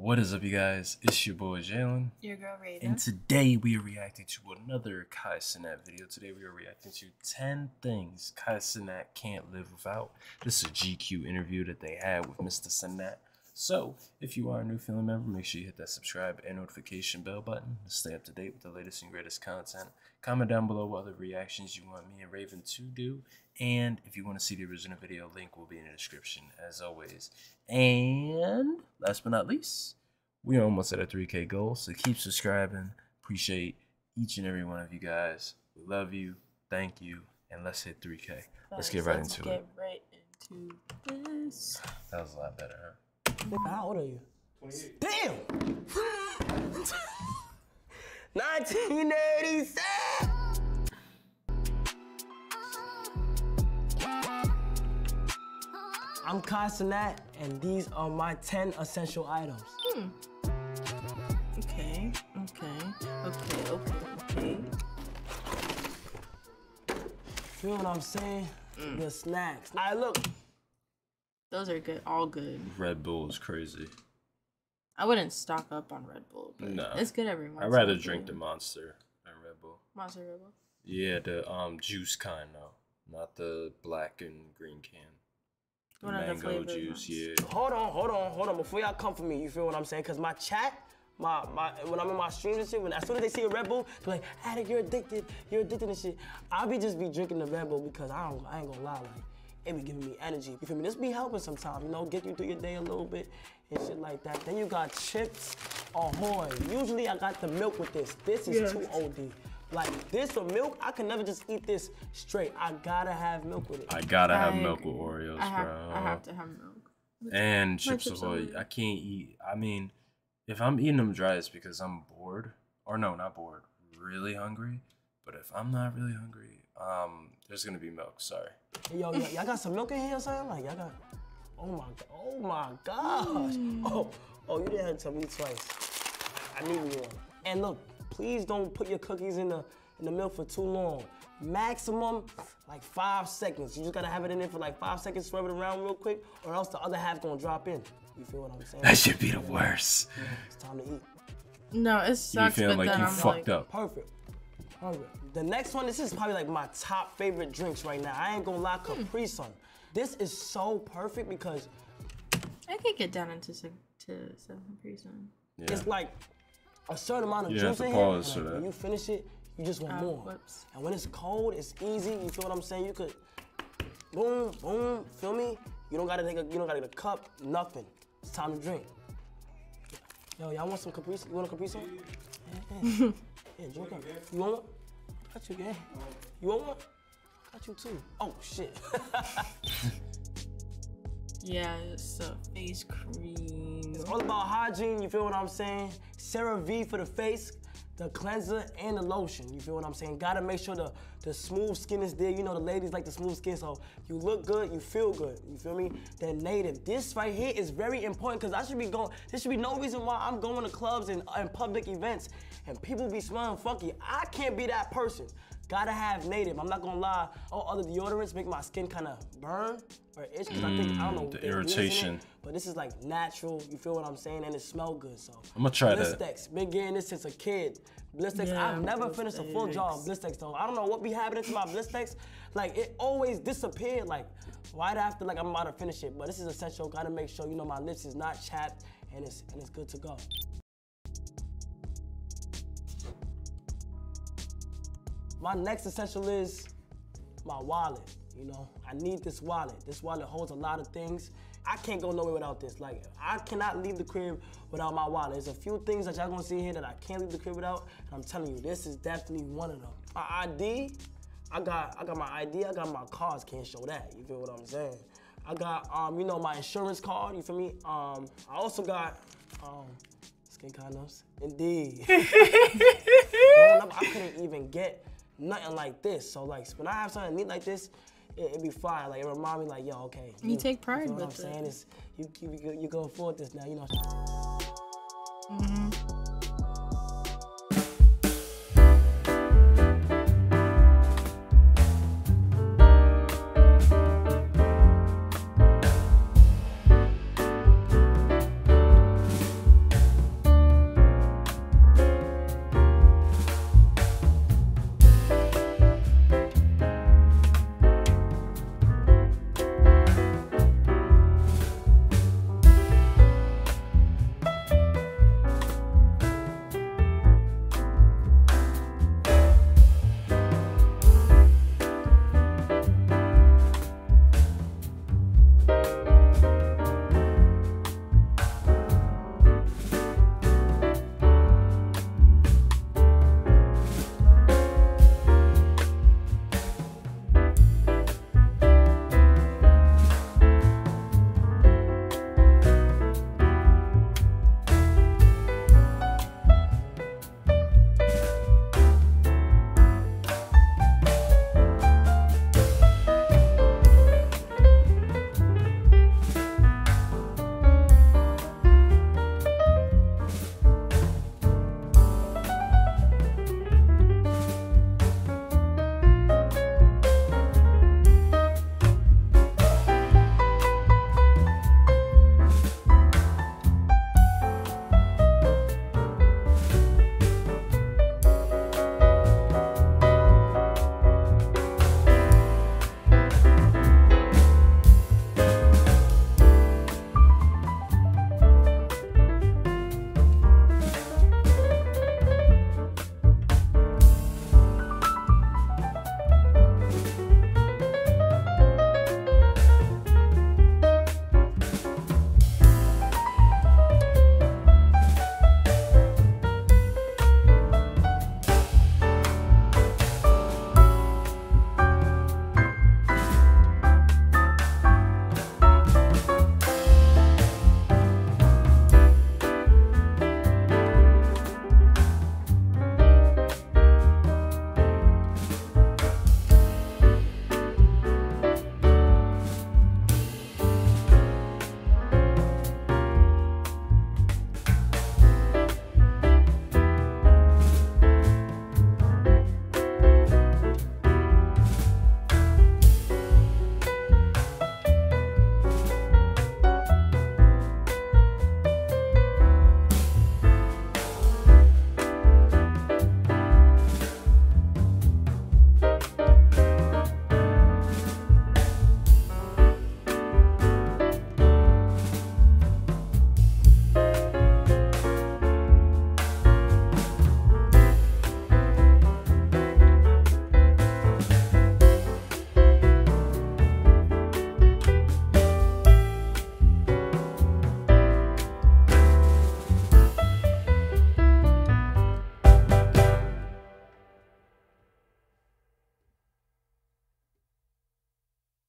What is up, you guys? It's your boy Jaelin, your girl Raven, and today we are reacting to another Kai Cenat video. Today we are reacting to 10 things Kai Cenat can't live without. This is a GQ interview that they had with Mr. Cenat. So if you are a new family member, make sure you hit that subscribe and notification bell button to stay up to date with the latest and greatest content. Comment down below what other reactions you want me and Raven to do, and if you want to see the original video, link will be in the description as always. And last but not least, we're almost at a 3K goal, so keep subscribing. Appreciate each and every one of you guys. We love you. Thank you. And let's hit 3K. Let's get right into this. That was a lot better, huh? How old are you? 28. Damn! 1987! I'm Kai Cenat, and these are my 10 essential items. Okay. Feel what I'm saying? The snacks. All right, look. Those are good, all good. Red Bull is crazy. I wouldn't stock up on Red Bull, but no. It's good every month. I'd rather drink the Monster than Red Bull. Monster Red Bull? Yeah, the juice kind though, not the black and green can. Mango juice, yeah. Hold on. Before y'all come for me, you feel what I'm saying? Because my chat, when I'm in my streams and shit, as soon as they see a Red Bull, they're like, Addict, you're addicted and shit. I'll be just drinking the Red Bull because I ain't gonna lie, like, it be giving me energy. You feel me? This be helping sometimes, you know, get you through your day a little bit and shit like that. Then you got Chips Ahoy. Usually I got the milk with this. This is too OD. Like this or milk, I can never just eat this straight. I gotta have milk with it. I gotta have milk with Oreos, bro. I have to have milk. And Chips Ahoy, I can't eat. I mean, if I'm eating them dry, it's because I'm bored. Or no, not bored. Really hungry. But if I'm not really hungry, there's gonna be milk. Sorry. Yo, y'all got some milk in here or something? Like y'all got. Oh my gosh. Oh, you didn't have to tell me twice. I need one. And look. Please don't put your cookies in the milk for too long. Maximum, like 5 seconds. You just gotta have it in there for like 5 seconds, rub it around real quick, or else the other half gonna drop in. You feel what I'm saying? That should be the worst. Yeah, it's time to eat. No, it sucks, but then I'm fucked up. Perfect. The next one, this is probably like my top favorite drinks right now. I ain't gonna lie, Capri Sun. This is so perfect because I could get down into some Capri Sun. Yeah. It's like a certain amount of juice in here, so when you finish it, you just want more. Whoops. And when it's cold, it's easy. You feel what I'm saying? You could, boom, boom. Feel me? You don't gotta take you don't gotta get a cup. Nothing. It's time to drink. Yo, y'all want some Capri? You want a Capri Sun? Yeah, drink up. You want one? Got you, gang. You want one? Got you too. Oh shit. Yeah, it's a face cream. It's all about hygiene, you feel what I'm saying? CeraVe for the face, the cleanser, and the lotion, you feel what I'm saying? Gotta make sure the smooth skin is there. You know, the ladies like the smooth skin, so you look good, you feel good, you feel me? Then Native. This right here is very important because there should be no reason why I'm going to clubs and public events and people be smelling funky. I can't be that person. Gotta have Native. I'm not gonna lie. All other deodorants make my skin kind of burn or itch because I don't know the irritation. But this is like natural. You feel what I'm saying? And it smells good. So I'm gonna try that. Blistex. Been getting this since a kid. Blistex. Yeah, I've never finished a full jar of Blistex though. I don't know what be happening to my Blistex. Like it always disappeared. Like right after like I'm about to finish it. But this is essential. Gotta make sure you know my lips is not chapped and it's good to go. My next essential is my wallet, you know? I need this wallet. This wallet holds a lot of things. I can't go nowhere without this. Like, I cannot leave the crib without my wallet. There's a few things that y'all gonna see here that I can't leave the crib without, and I'm telling you, this is definitely one of them. My ID, I got my ID, I got my cards, can't show that, you feel what I'm saying? I got, you know, my insurance card, you feel me? I also got, skin condoms, indeed. Growing up, I couldn't even get nothing like this. So like when I have something neat like this, it be fire. Like it remind me like, yo, okay. You take pride with it. You know what I'm saying? It's, you go forward this now, you know.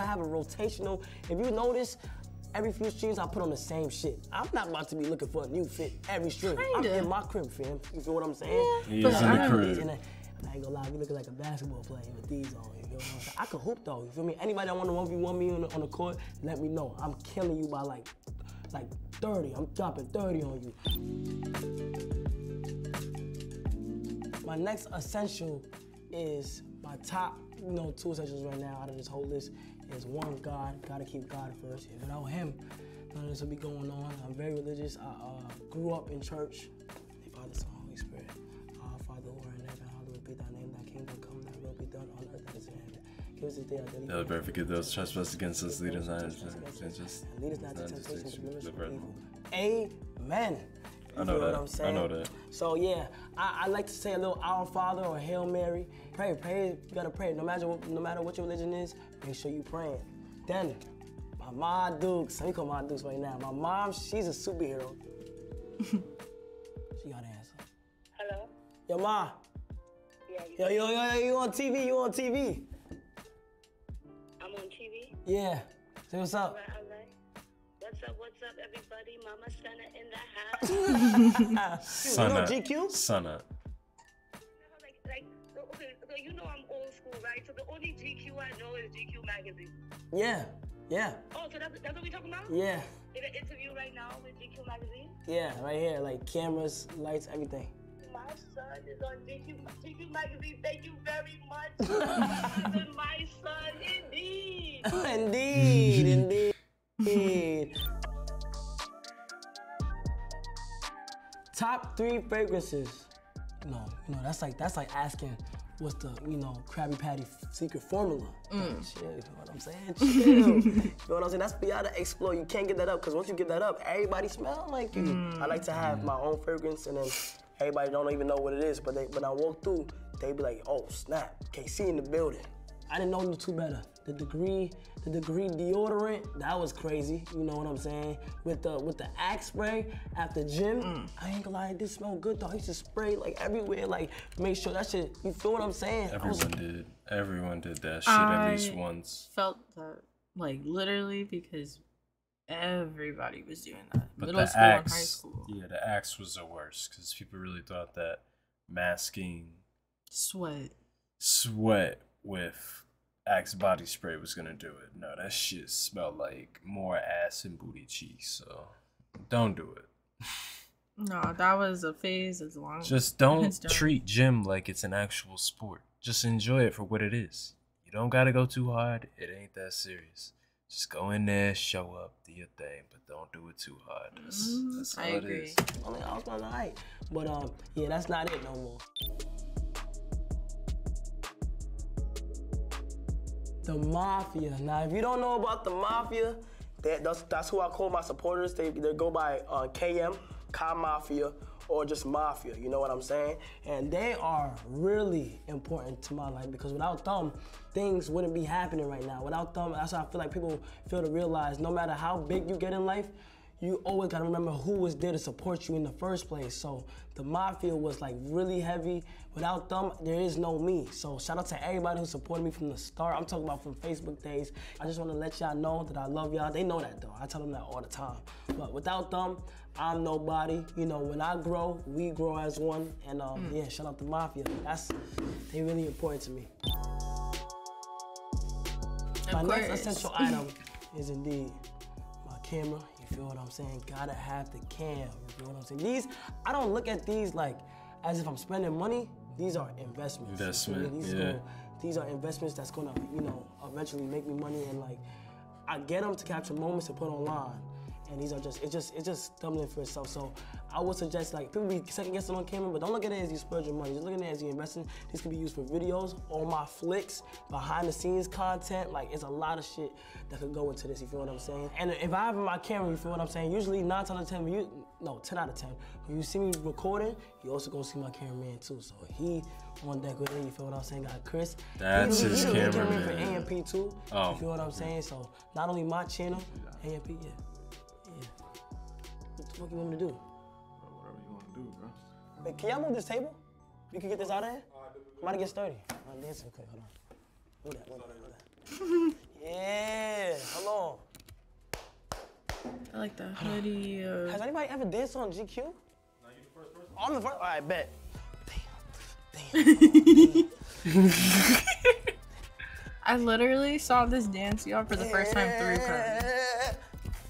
I have a rotational. If you notice, every few streams I put on the same shit. I'm not about to be looking for a new fit every stream. I'm in my crib, fam. You feel what I'm saying? Yeah. He's in the crib. I ain't gonna lie, you looking like a basketball player with these on. You know what I'm saying? I can hoop though, you feel me? Anybody that wanna 1v1 me on the court, let me know. I'm killing you by like 30. I'm dropping 30 on you. My next essential is my top, you know, two essentials right now out of this whole list is one, God. Gotta keep God first. And without him, none of this would be going on. I'm very religious. I grew up in church. They Father, Son, Holy Spirit. Our Father who art in heaven, hallowed be thy name. Thy kingdom come, thy will be done on earth as it is in heaven. Give us this day our daily bread. Thou wilt not forgive those trespasses against us, lead us not into temptation. Amen. You know what I'm saying? I know that. So yeah, I like to say a little Our Father or Hail Mary. Pray, you gotta pray. No matter what your religion is, make sure you praying. Then, my mom Dukes, we call my Dukes right now. My mom, she's a superhero. She gotta answer. Hello? Yo, Ma. Yeah, yo, you on TV. I'm on TV? Yeah. Say what's up. What's up, everybody? Mama Sana in the house. Sana. You know GQ? Sana. Okay, so you know I'm old school, right? So the only GQ I know is GQ magazine. Yeah. Oh, so that's what we talking about? Yeah. In an interview right now with GQ magazine? Yeah, right here, like cameras, lights, everything. My son is on GQ magazine. Thank you very much. My son, indeed. Indeed. Top 3 fragrances. No, that's like asking what's the, Krabby Patty secret formula. Shit, you know what I'm saying? You know what I'm saying? That's beyond to explore. You can't get that up, because once you get that up, everybody smell like you. I like to have my own fragrance, and then everybody don't even know what it is, but when I walk through, they be like, oh snap, KC in the building. I didn't know the two better. The degree deodorant, that was crazy. You know what I'm saying? With the Axe spray after gym, I ain't gonna lie, it did smell good though. I used to spray like everywhere, like make sure that shit. You feel what I'm saying? Everyone did that shit at least once. Felt that like literally because everybody was doing that. But middle school and high school. Yeah, the Axe was the worst because people really thought that masking sweat with Axe body spray was gonna do it. No, that shit smelled like more ass and booty cheeks, so don't do it. No, that was a phase as long as just don't treat gym like it's an actual sport. Just enjoy it for what it is. You don't gotta go too hard, it ain't that serious. Just go in there, show up, do your thing, but don't do it too hard. That's all it is. I mean, I was gonna lie. But yeah, that's not it no more. The Mafia. Now, if you don't know about the Mafia, that's who I call my supporters. They go by KM, Kai Mafia, or just Mafia, you know what I'm saying? And they are really important to my life because without them, things wouldn't be happening right now. Without them, that's how I feel like people fail to realize no matter how big you get in life, you always gotta remember who was there to support you in the first place. So the Mafia was like really heavy. Without them, there is no me. So shout out to everybody who supported me from the start. I'm talking about from Facebook days. I just wanna let y'all know that I love y'all. They know that though, I tell them that all the time. But without them, I'm nobody. You know, when I grow, we grow as one. And yeah, shout out to Mafia. They really important to me. My next essential item is indeed my camera. Feel what I'm saying? Gotta have the cam. You know what I'm saying? These, I don't look at these like as if I'm spending money. These are investments. These are investments that's gonna, eventually make me money. And like, I get them to capture moments to put online. And these are it's just stumbling for itself. So I would suggest like people be second guessing on camera, but don't look at it as you splurge your money. Just look at it as you're investing. These can be used for videos, on my flicks, behind the scenes content. Like it's a lot of shit that could go into this, you feel what I'm saying? And if I have my camera, you feel what I'm saying? Usually 10 out of 10. When you see me recording, you also gonna see my cameraman too. So he on deck with me, you feel what I'm saying? Got Chris. That's his cameraman. For AMP too. Oh. You feel what I'm saying? So not only my channel, AMP, yeah. What do you want me to do? Bro, whatever you want to do, bro. Wait, can y'all move this table? We can get this out of here? I'm about to get sturdy. I'm dancing quick, hold on. Move that, move that. Yeah, hello. I like that hoodie. Has anybody ever danced on GQ? No, you're the first person. I'm the first? All right, bet. Damn. I literally saw this dance, y'all, for the first time through Kai.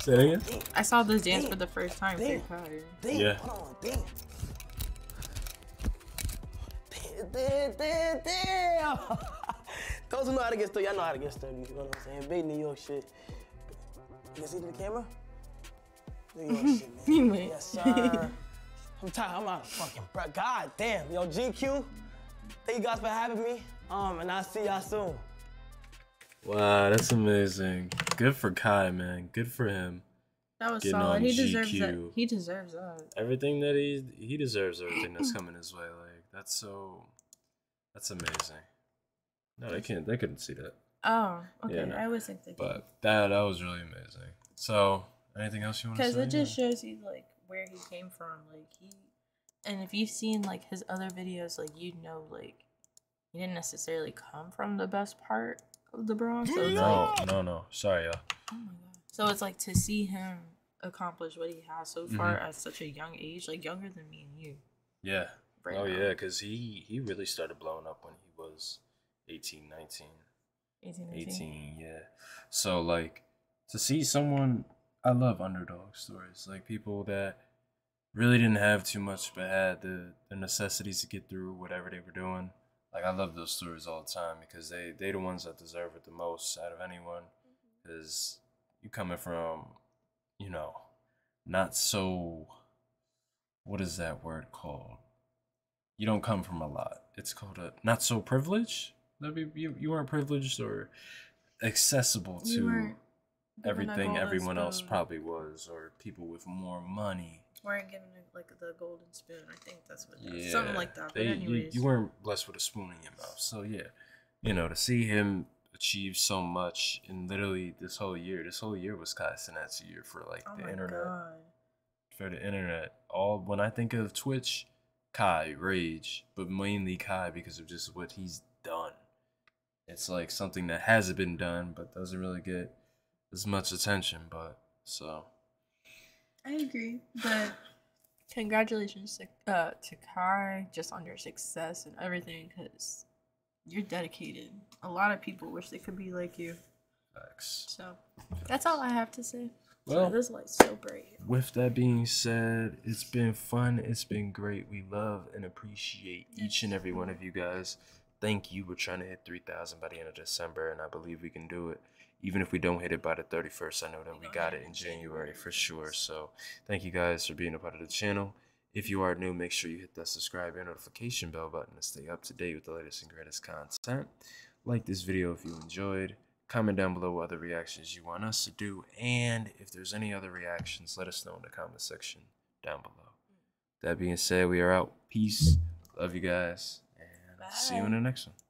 Say that again? I saw this dance for the first time through Kai. Yeah. Damn. Those who know how to get stuck, y'all know how to get stuck. You know what I'm saying? Big New York shit. You can see through the camera? New York shit, man. Yes, sir. I'm tired. I'm out of fucking breath. God damn. Yo, GQ, thank you guys for having me. And I'll see y'all soon. Wow, that's amazing. Good for Kai, man. Good for him. That was solid. He deserves that. He deserves that. Everything that he deserves, everything that's coming his way. Like, that's so, that's amazing. No, they can't. They couldn't see that. Oh, okay. Yeah, no. I was thinking. But that was really amazing. So, anything else you want to say? Because it just shows you like where he came from. Like he, and if you've seen like his other videos, like you'd know like he didn't necessarily come from the best part of the Bronx. So no. Sorry, y'all. Oh my god. So it's like to see him accomplish what he has so far at such a young age, like younger than me and you. Yeah. Right now. Yeah, because he really started blowing up when he was 18, 19. 18, yeah. So like to see someone, I love underdog stories, like people that really didn't have too much but had the necessities to get through whatever they were doing. Like I love those stories all the time because they the ones that deserve it the most out of anyone. Because you coming from, you know, not so, what is that word called? You don't come from a lot. It's called a not so privileged. You weren't privileged or accessible to everything everyone else probably was, or people with more money. Weren't given like the golden spoon. I think that's what that is. Something like that. But anyways, you weren't blessed with a spoon in your mouth. So yeah, you know, to see him achieve so much in literally this whole year was Kai Cenat's year for like the internet. God. For the internet, when I think of Twitch, Kai, Rage, but mainly Kai because of just what he's done. It's like something that hasn't been done, but doesn't really get as much attention, but so. I agree, but congratulations to Kai just on your success and everything, because you're dedicated. A lot of people wish they could be like you. Thanks. So that's all I have to say. Well, this light's so bright. With that being said, it's been fun. It's been great. We love and appreciate each and every one of you guys. Thank you. We're trying to hit 3,000 by the end of December, and I believe we can do it. Even if we don't hit it by the 31st, I know that we got it in January for sure. So thank you guys for being a part of the channel. If you are new, make sure you hit that subscribe and notification bell button to stay up to date with the latest and greatest content. Like this video if you enjoyed. Comment down below what other reactions you want us to do. And if there's any other reactions, let us know in the comment section down below. That being said, we are out. Peace. Love you guys. And Bye. See you in the next one.